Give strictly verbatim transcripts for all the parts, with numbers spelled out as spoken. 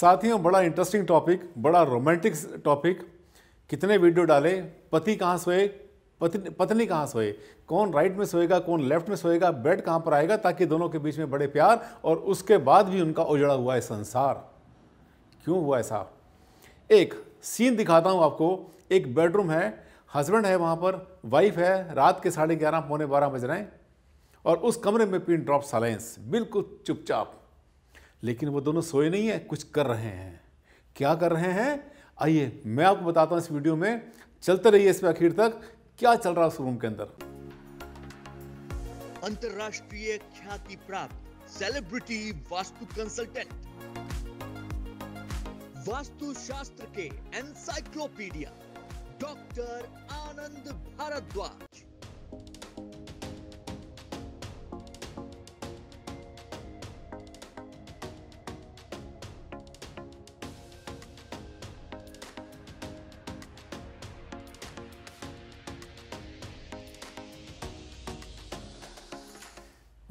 साथियों, बड़ा interesting topic, बड़ा रोमांटिक टॉपिक। कितने वीडियो डाले, पति कहाँ सोए, पत्नी पत्नी कहाँ सोए, कौन राइट में सोएगा, कौन लेफ्ट में सोएगा, बेड कहाँ पर आएगा, ताकि दोनों के बीच में बड़े प्यार और उसके बाद भी उनका उजड़ा हुआ है संसार। क्यों हुआ ऐसा? एक सीन दिखाता हूँ आपको। एक बेडरूम है, हस्बैंड है वहाँ पर, वाइफ है। रात के साढ़े ग्यारह पौने बारह बज रहे हैं और उस कमरे में पिन ड्रॉप साइलेंस, बिल्कुल चुपचाप। लेकिन वो दोनों सोए नहीं है, कुछ कर रहे हैं। क्या कर रहे हैं, आइए मैं आपको बताता हूँ इस वीडियो में। चलते रहिए इसमें आखिर तक, क्या चल रहा है उस रूम के अंदर। अंतरराष्ट्रीय ख्याति प्राप्त सेलिब्रिटी वास्तु कंसल्टेंट, वास्तुशास्त्र के एनसाइक्लोपीडिया डॉक्टर आनंद भारद्वाज।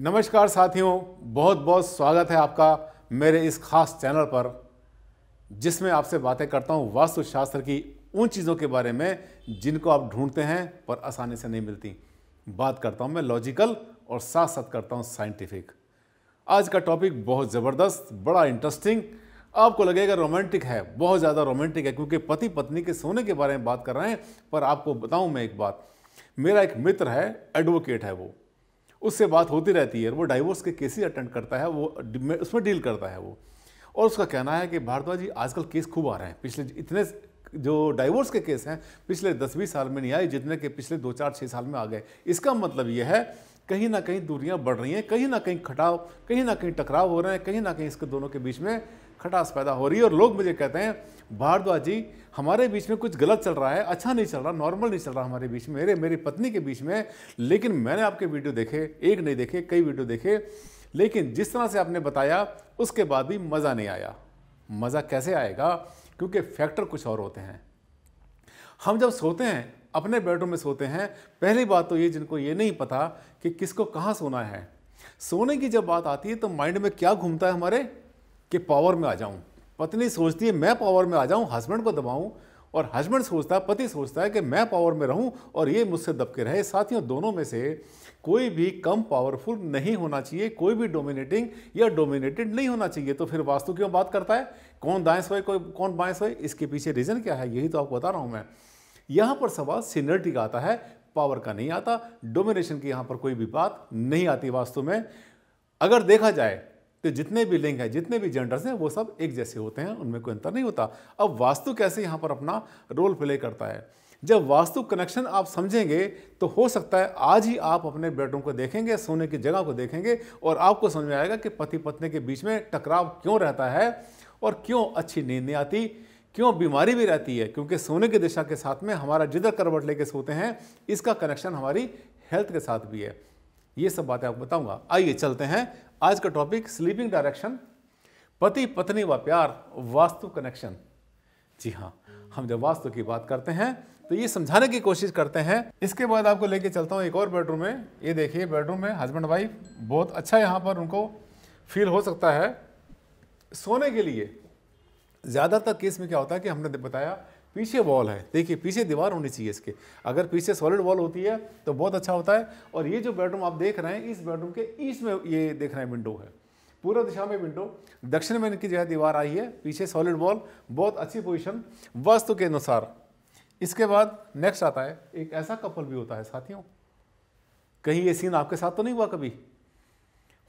नमस्कार साथियों, बहुत बहुत स्वागत है आपका मेरे इस खास चैनल पर, जिसमें आपसे बातें करता हूँ वास्तुशास्त्र की उन चीज़ों के बारे में जिनको आप ढूंढते हैं पर आसानी से नहीं मिलती। बात करता हूँ मैं लॉजिकल और साथ साथ करता हूँ साइंटिफिक। आज का टॉपिक बहुत ज़बरदस्त, बड़ा इंटरेस्टिंग, आपको लगेगा रोमांटिक है, बहुत ज़्यादा रोमांटिक है, क्योंकि पति पत्नी के सोने के बारे में बात कर रहे हैं। पर आपको बताऊँ मैं एक बात, मेरा एक मित्र है, एडवोकेट है, वो उससे बात होती रहती है। वो डाइवोर्स के केसेस अटेंड करता है, वो उसमें डील करता है वो। और उसका कहना है कि भारद्वाज जी आजकल केस खूब आ रहे हैं, पिछले इतने जो डाइवोर्स के केस हैं पिछले दस बीस साल में नहीं आए जितने के पिछले दो चार छः साल में आ गए। इसका मतलब ये है कहीं ना कहीं दूरियां बढ़ रही हैं, कहीं ना कहीं खटाव, कहीं ना कहीं टकराव हो रहे हैं, कहीं ना कहीं इसके दोनों के बीच में खटास पैदा हो रही है। और लोग मुझे कहते हैं भारद्वाज जी हमारे बीच में कुछ गलत चल रहा है, अच्छा नहीं चल रहा, नॉर्मल नहीं चल रहा हमारे बीच में, मेरे मेरी पत्नी के बीच में। लेकिन मैंने आपके वीडियो देखे, एक नहीं देखे, कई वीडियो देखे, लेकिन जिस तरह से आपने बताया उसके बाद भी मज़ा नहीं आया। मज़ा कैसे आएगा, क्योंकि फैक्टर कुछ और होते हैं। हम जब सोते हैं अपने बेडरूम में सोते हैं, पहली बात तो ये जिनको ये नहीं पता कि किसको कहाँ सोना है। सोने की जब बात आती है तो माइंड में क्या घूमता है हमारे, कि पावर में आ जाऊं। पत्नी सोचती है मैं पावर में आ जाऊं, हस्बैंड को दबाऊं, और हस्बैंड सोचता है, पति सोचता है कि मैं पावर में रहूं और ये मुझसे दबके रहे। साथियों, दोनों में से कोई भी कम पावरफुल नहीं होना चाहिए, कोई भी डोमिनेटिंग या डोमिनेटेड नहीं होना चाहिए। तो फिर वास्तु क्यों बात करता है, कौन दाएँ सोए कोई कौन बाएँ सोए, इसके पीछे रीज़न क्या है, यही तो आपको बता रहा हूँ मैं। यहाँ पर सवाल सीनियरिटी का आता है, पावर का नहीं आता, डोमिनेशन की यहाँ पर कोई भी बात नहीं आती। वास्तव में अगर देखा जाए तो जितने भी लिंग हैं, जितने भी जेंडर्स हैं, वो सब एक जैसे होते हैं, उनमें कोई अंतर नहीं होता। अब वास्तु कैसे यहाँ पर अपना रोल प्ले करता है, जब वास्तु कनेक्शन आप समझेंगे तो हो सकता है आज ही आप अपने बेडरूम को देखेंगे, सोने की जगह को देखेंगे और आपको समझ में आएगा कि पति पत्नी के बीच में टकराव क्यों रहता है और क्यों अच्छी नींद नहीं आती, क्यों बीमारी भी रहती है। क्योंकि सोने की दिशा के साथ में हमारा जिधर करवट लेके सोते हैं, इसका कनेक्शन हमारी हेल्थ के साथ भी है। ये सब बातें आपको बताऊंगा। आइए चलते हैं, आज का टॉपिक स्लीपिंग डायरेक्शन, पति पत्नी व प्यार, वास्तु कनेक्शन। जी हाँ, हम जब वास्तु की बात करते हैं तो ये समझाने की कोशिश करते हैं। इसके बाद आपको लेके चलता हूँ एक और बेडरूम में। ये देखिए बेडरूम है, हस्बैंड वाइफ, बहुत अच्छा यहाँ पर उनको फील हो सकता है सोने के लिए। ज़्यादातर केस में क्या होता है कि हमने बताया पीछे वॉल है, देखिए पीछे दीवार होनी चाहिए इसके। अगर पीछे सॉलिड वॉल होती है तो बहुत अच्छा होता है। और ये जो बेडरूम आप देख रहे हैं, इस बेडरूम के ईस्ट में ये देख रहे हैं विंडो है, पूर्व दिशा में विंडो, दक्षिण में इनकी जो है दीवार आई है, पीछे सॉलिड वॉल, बहुत अच्छी पोजिशन वास्तु के अनुसार। इसके बाद नेक्स्ट आता है, एक ऐसा कपल भी होता है साथियों, कहीं ये सीन आपके साथ तो नहीं हुआ कभी।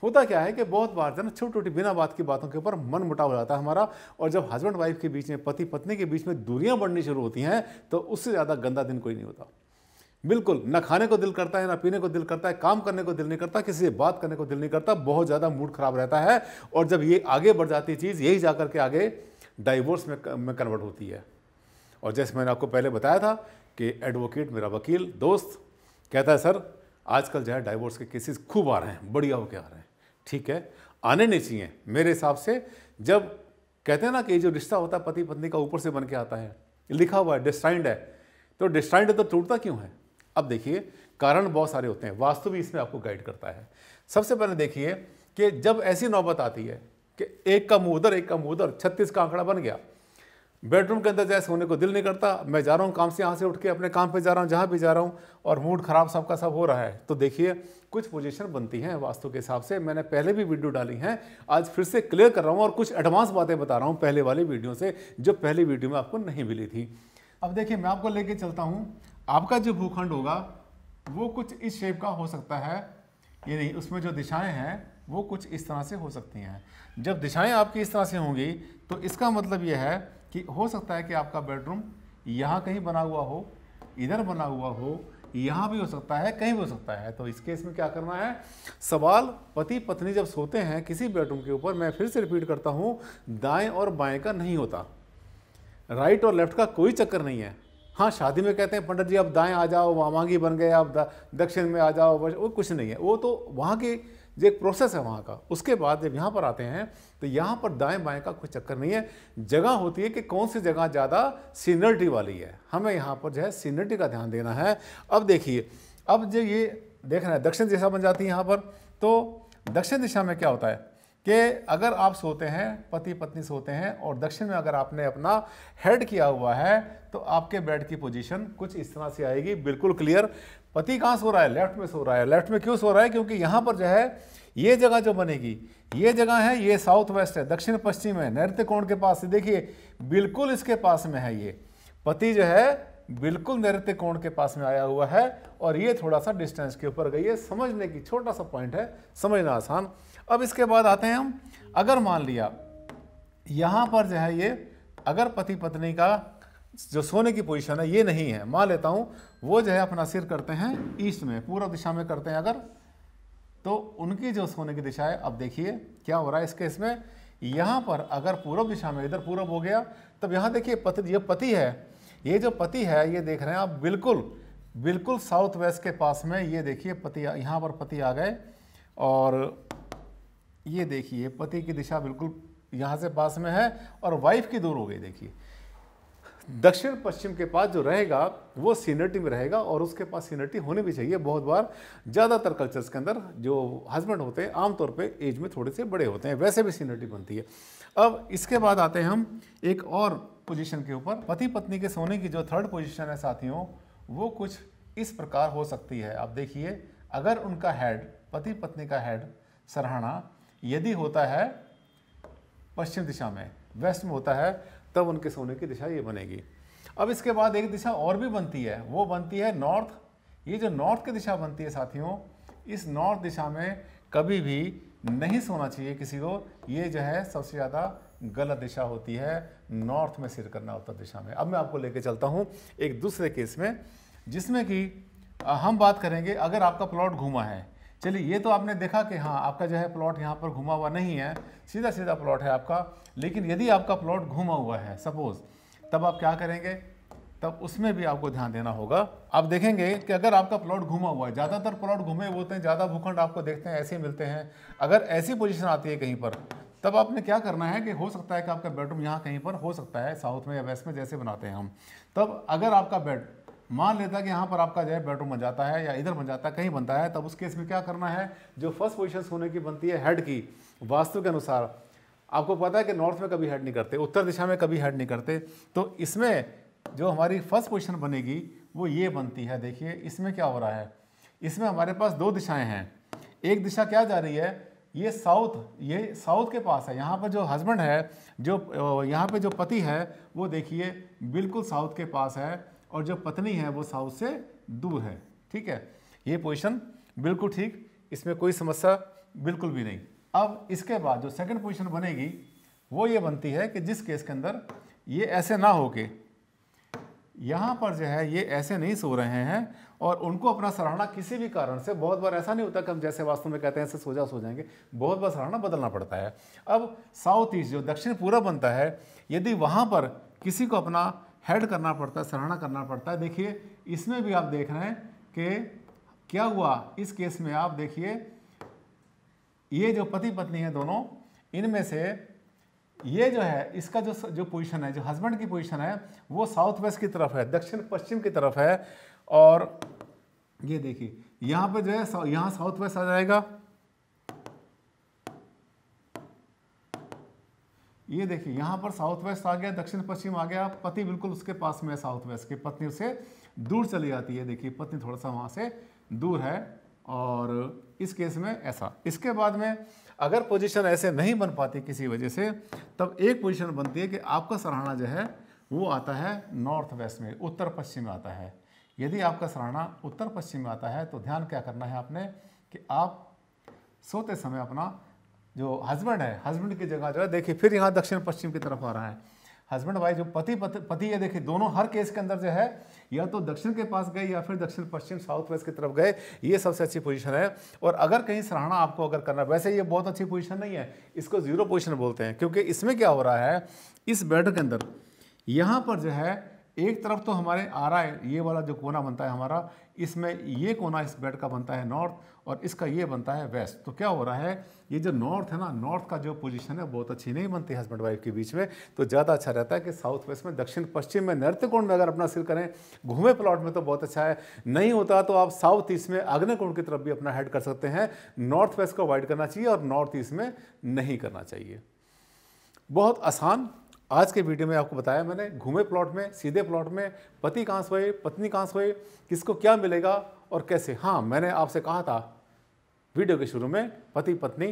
होता क्या है कि बहुत बार जो ना छोटी छोटी बिना बात की बातों के ऊपर मन मुटाव हो जाता है हमारा। और जब हस्बैंड वाइफ के बीच में, पति पत्नी के बीच में दूरियां बढ़नी शुरू होती हैं तो उससे ज़्यादा गंदा दिन कोई नहीं होता। बिल्कुल ना खाने को दिल करता है, ना पीने को दिल करता है, काम करने को दिल नहीं करता, किसी से बात करने को दिल नहीं करता, बहुत ज़्यादा मूड खराब रहता है। और जब ये आगे बढ़ जाती है चीज़, यही जा करके आगे डाइवोर्स में में कन्वर्ट होती है। और जैसे मैंने आपको पहले बताया था कि एडवोकेट मेरा वकील दोस्त कहता है सर आजकल जो है डाइवोर्स के केसेस खूब आ रहे हैं, बढ़िया होके आ रहे हैं। ठीक है, आने नहीं चाहिए मेरे हिसाब से। जब कहते हैं ना कि जो रिश्ता होता है पति पत्नी का ऊपर से बन के आता है, लिखा हुआ है डिस्ट्राइंड है, तो डिस्ट्राइंड है तो टूटता क्यों है? अब देखिए कारण बहुत सारे होते हैं, वास्तु भी इसमें आपको गाइड करता है। सबसे पहले देखिए कि जब ऐसी नौबत आती है कि एक का मुँह उधर एक का मुँह उधर, छत्तीस का आंकड़ा बन गया। बेडरूम के अंदर जैसे होने को दिल नहीं करता, मैं जा रहा हूँ काम से, यहाँ से उठ के अपने काम पे जा रहा हूँ, जहाँ भी जा रहा हूँ, और मूड ख़राब सबका सब हो रहा है। तो देखिए कुछ पोजीशन बनती हैं वास्तु के हिसाब से, मैंने पहले भी वीडियो डाली हैं, आज फिर से क्लियर कर रहा हूँ और कुछ एडवांस बातें बता रहा हूँ पहले वाली वीडियो से, जो पहली वीडियो में आपको नहीं मिली थी। अब देखिए मैं आपको लेके चलता हूँ, आपका जो भूखंड होगा वो कुछ इस शेप का हो सकता है, ये नहीं, उसमें जो दिशाएँ हैं वो कुछ इस तरह से हो सकती हैं। जब दिशाएँ आपकी इस तरह से होंगी तो इसका मतलब ये है कि हो सकता है कि आपका बेडरूम यहाँ कहीं बना हुआ हो, इधर बना हुआ हो, यहाँ भी हो सकता है, कहीं भी हो सकता है। तो इस केस में क्या करना है, सवाल पति पत्नी जब सोते हैं किसी बेडरूम के ऊपर, मैं फिर से रिपीट करता हूँ, दाएं और बाएं का नहीं होता, राइट और लेफ्ट का कोई चक्कर नहीं है। हाँ, शादी में कहते हैं पंडित जी आप दाएँ आ जाओ, वामांगी बन गए, आप दक्षिण में आ जाओ, वो कुछ नहीं है, वो तो वहाँ के जो एक प्रोसेस है वहाँ का। उसके बाद जब यहाँ पर आते हैं तो यहाँ पर दाएं बाएं का कोई चक्कर नहीं है। जगह होती है कि कौन सी जगह ज़्यादा सीनियरिटी वाली है, हमें यहाँ पर जो है सीनियरिटी का ध्यान देना है। अब देखिए, अब जो ये देखना है दक्षिण दिशा बन जाती है यहाँ पर, तो दक्षिण दिशा में क्या होता है कि अगर आप सोते हैं, पति पत्नी सोते हैं और दक्षिण में अगर आपने अपना हेड किया हुआ है तो आपके बेड की पोजीशन कुछ इस तरह से आएगी, बिल्कुल क्लियर। पति कहाँ सो रहा है, लेफ्ट में सो रहा है। लेफ्ट में क्यों सो रहा है, क्योंकि यहाँ पर जो है ये जगह जो बनेगी, ये जगह है, ये साउथ वेस्ट है, दक्षिण पश्चिम है, नैऋत्य कोण के पास से, देखिए बिल्कुल इसके पास में है। ये पति जो है बिल्कुल नैऋत्य कोण के पास में आया हुआ है और ये थोड़ा सा डिस्टेंस के ऊपर गई है, समझने की छोटा सा पॉइंट है, समझना आसान। अब इसके बाद आते हैं हम, अगर मान लिया यहाँ पर जो है ये, अगर पति पत्नी का जो सोने की पोजीशन है ये नहीं है, मान लेता हूँ वो जो है अपना सिर करते हैं ईस्ट में, पूर्व दिशा में करते हैं अगर, तो उनकी जो सोने की दिशा है, अब देखिए क्या हो रहा है इस केस में, यहाँ पर अगर पूर्व दिशा में, इधर पूर्व हो गया, तब यहाँ देखिए पति, ये पति है, ये जो पति है ये देख रहे हैं आप, बिल्कुल बिल्कुल साउथ वेस्ट के पास में, ये देखिए पति यहाँ पर पति आ गए, और ये देखिए पति की दिशा बिल्कुल यहाँ से पास में है और वाइफ की दूर हो गई। देखिए दक्षिण पश्चिम के पास जो रहेगा वो सीनियरिटी में रहेगा, और उसके पास सीनियरिटी होनी भी चाहिए। बहुत बार ज़्यादातर कल्चर्स के अंदर जो हस्बैंड होते हैं आमतौर पे एज में थोड़े से बड़े होते हैं, वैसे भी सीनियरिटी बनती है। अब इसके बाद आते हैं हम एक और पोजीशन के ऊपर, पति पत्नी के सोने की जो थर्ड पोजीशन है साथियों, वो कुछ इस प्रकार हो सकती है। आप देखिए, अगर उनका हेड, पति पत्नी का हेड सराहना यदि होता है पश्चिम दिशा में, वेस्ट में होता है, तब उनके सोने की दिशा ये बनेगी। अब इसके बाद एक दिशा और भी बनती है, वो बनती है नॉर्थ। ये जो नॉर्थ की दिशा बनती है साथियों, इस नॉर्थ दिशा में कभी भी नहीं सोना चाहिए किसी को, ये जो है सबसे ज़्यादा गलत दिशा होती है, नॉर्थ में सिर करना उत्तर दिशा में। अब मैं आपको लेके चलता हूँ एक दूसरे केस में, जिसमें कि हम बात करेंगे अगर आपका प्लॉट घूमा है। चलिए ये तो आपने देखा कि हाँ आपका जो है प्लॉट यहाँ पर घुमा हुआ नहीं है, सीधा सीधा प्लॉट है आपका, लेकिन यदि आपका प्लॉट घुमा हुआ है सपोज, तब आप क्या करेंगे, तब उसमें भी आपको ध्यान देना होगा। आप देखेंगे कि अगर आपका प्लॉट घुमा हुआ है, ज़्यादातर प्लॉट घूमे होते हैं, ज़्यादा भूखंड आपको देखते हैं ऐसे मिलते हैं, अगर ऐसी पोजिशन आती है कहीं पर, तब आपने क्या करना है कि हो सकता है कि आपका बेडरूम यहाँ कहीं पर हो सकता है, साउथ में या वेस्ट में जैसे बनाते हैं हम। तब अगर आपका बेड मान लेता है कि यहाँ पर आपका जो है बेडरूम बन जाता है या इधर बन जाता है, कहीं बनता है, तब उस केस में क्या करना है, जो फर्स्ट पोजीशन सोने की बनती है हेड की, वास्तु के अनुसार आपको पता है कि नॉर्थ में कभी हेड नहीं करते, उत्तर दिशा में कभी हेड नहीं करते, तो इसमें जो हमारी फर्स्ट पोजीशन बनेगी वो ये बनती है। देखिए इसमें क्या हो रहा है, इसमें हमारे पास दो दिशाएँ हैं, एक दिशा क्या जा रही है, ये साउथ, ये साउथ के पास है, यहाँ पर जो हस्बैंड है, जो यहाँ पर जो पति है वो देखिए बिल्कुल साउथ के पास है, और जो पत्नी है वो साउथ से दूर है। ठीक है, ये पोजीशन बिल्कुल ठीक, इसमें कोई समस्या बिल्कुल भी नहीं। अब इसके बाद जो सेकंड पोजीशन बनेगी वो ये बनती है कि जिस केस के अंदर ये ऐसे ना हो के यहाँ पर जो है ये ऐसे नहीं सो रहे हैं, और उनको अपना सराहना किसी भी कारण से, बहुत बार ऐसा नहीं होता कि हम जैसे वास्तव में कहते हैं ऐसे सो जा सो जाएंगे, बहुत बार सराहना बदलना पड़ता है। अब साउथ ईस्ट जो दक्षिण पूर्व बनता है, यदि वहाँ पर किसी को अपना हेड करना पड़ता है, सराहना करना पड़ता है, देखिए इसमें भी आप देख रहे हैं कि क्या हुआ। इस केस में आप देखिए ये जो पति पत्नी है दोनों, इनमें से ये जो है इसका जो जो पोजीशन है, जो हस्बैंड की पोजीशन है वो साउथ वेस्ट की तरफ है, दक्षिण पश्चिम की तरफ है, और ये देखिए यहाँ पर जो है यहाँ साउथ वेस्ट आ जाएगा, ये देखिए यहाँ पर साउथ वेस्ट आ गया, दक्षिण पश्चिम आ गया, पति बिल्कुल उसके पास में है साउथ वेस्ट के, पत्नी उससे दूर चली जाती है। देखिए पत्नी थोड़ा सा वहाँ से दूर है और इस केस में ऐसा। इसके बाद में अगर पोजीशन ऐसे नहीं बन पाती किसी वजह से, तब एक पोजीशन बनती है कि आपका सराहना जो है वो आता है नॉर्थ वेस्ट में, उत्तर पश्चिम में आता है। यदि आपका सराहना उत्तर पश्चिम में आता है तो ध्यान क्या करना है आपने कि आप सोते समय अपना जो हस्बैंड है, हस्बैंड की जगह जो है, देखिए फिर यहाँ दक्षिण पश्चिम की तरफ आ रहा है हस्बैंड वाइफ, जो पति पति ये देखिए दोनों हर केस के अंदर जो है या तो दक्षिण के पास गए या फिर दक्षिण पश्चिम साउथ वेस्ट की तरफ गए, ये सबसे अच्छी पोजीशन है। और अगर कहीं सराहना आपको अगर करना, वैसे ये बहुत अच्छी पोजीशन नहीं है, इसको जीरो पोजीशन बोलते हैं, क्योंकि इसमें क्या हो रहा है इस बैटर के अंदर यहाँ पर जो है एक तरफ तो हमारे आ रहा है ये वाला जो कोना बनता है हमारा, इसमें ये कोना इस बेड का बनता है नॉर्थ और इसका ये बनता है वेस्ट। तो क्या हो रहा है ये जो नॉर्थ है ना, नॉर्थ का जो पोजीशन है बहुत अच्छी नहीं बनती हस्बैंड वाइफ के बीच में। तो ज़्यादा अच्छा रहता है कि साउथ वेस्ट में, दक्षिण पश्चिम में, नैऋत्य कोण में अगर अपना सिर करें, घूमे प्लॉट में तो बहुत अच्छा है। नहीं होता तो आप साउथ ईस्ट में अग्नि कोण की तरफ भी अपना हेड कर सकते हैं। नॉर्थ वेस्ट को अवॉइड करना चाहिए और नॉर्थ ईस्ट में नहीं करना चाहिए। बहुत आसान, आज के वीडियो में आपको बताया मैंने, घूमे प्लॉट में, सीधे प्लॉट में, पति कहाँ सोए, पत्नी कहाँ सोए, किसको क्या मिलेगा और कैसे। हाँ, मैंने आपसे कहा था वीडियो के शुरू में, पति पत्नी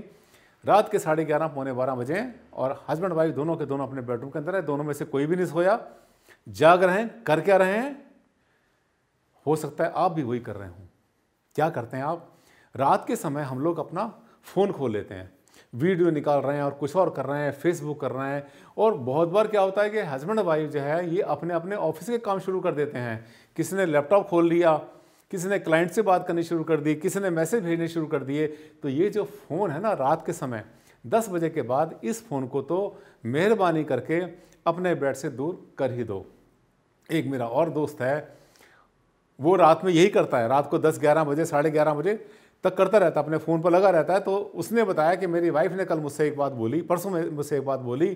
रात के साढ़े ग्यारह पौने बारह बजे और हस्बैंड वाइफ दोनों के दोनों अपने बेडरूम के अंदर है, दोनों में से कोई भी नहीं सोया, जाग रहे हैं, कर क्या रहे हैं, हो सकता है आप भी वही कर रहे हों। क्या करते हैं आप, रात के समय हम लोग अपना फ़ोन खोल लेते हैं, वीडियो निकाल रहे हैं और कुछ और कर रहे हैं, फेसबुक कर रहे हैं। और बहुत बार क्या होता है कि हस्बैंड वाइफ जो है ये अपने अपने ऑफिस के काम शुरू कर देते हैं। किसी ने लैपटॉप खोल लिया, किसी ने क्लाइंट से बात करनी शुरू कर दी, किसी ने मैसेज भेजने शुरू कर दिए। तो ये जो फ़ोन है ना, रात के समय दस बजे के बाद इस फ़ोन को तो मेहरबानी करके अपने बेड से दूर कर ही दो। एक मेरा और दोस्त है, वो रात में यही करता है, रात को दस ग्यारह बजे साढ़े ग्यारह बजे तक करता रहता है, अपने फ़ोन पर लगा रहता है। तो उसने बताया कि मेरी वाइफ ने कल मुझसे एक बात बोली, परसों में मुझसे एक बात बोली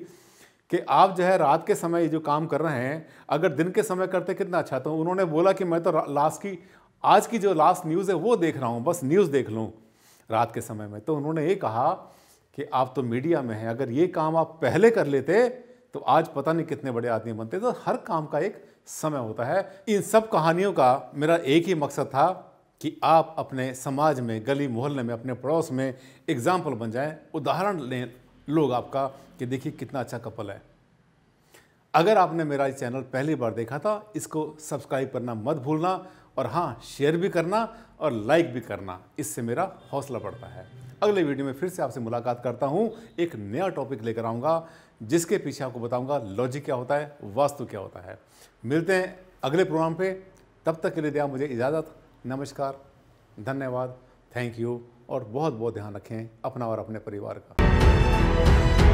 कि आप जो है रात के समय ये जो काम कर रहे हैं अगर दिन के समय करते कितना अच्छा। तो उन्होंने बोला कि मैं तो लास्ट की आज की जो लास्ट न्यूज़ है वो देख रहा हूँ, बस न्यूज़ देख लूँ रात के समय में। तो उन्होंने ये कहा कि आप तो मीडिया में हैं, अगर ये काम आप पहले कर लेते तो आज पता नहीं कितने बड़े आदमी बनते। तो हर काम का एक समय होता है। इन सब कहानियों का मेरा एक ही मकसद था कि आप अपने समाज में, गली मोहल्ले में, अपने पड़ोस में एग्जाम्पल बन जाएं, उदाहरण लें लोग आपका कि देखिए कितना अच्छा कपल है। अगर आपने मेरा चैनल पहली बार देखा था, इसको सब्सक्राइब करना मत भूलना और हाँ, शेयर भी करना और लाइक भी करना, इससे मेरा हौसला बढ़ता है। अगले वीडियो में फिर से आपसे मुलाकात करता हूँ, एक नया टॉपिक लेकर आऊँगा जिसके पीछे आपको बताऊँगा लॉजिक क्या होता है, वास्तु क्या होता है। मिलते हैं अगले प्रोग्राम पर, तब तक के लिए दिया मुझे इजाज़त। नमस्कार, धन्यवाद, थैंक यू और बहुत बहुत ध्यान रखें अपना और अपने परिवार का।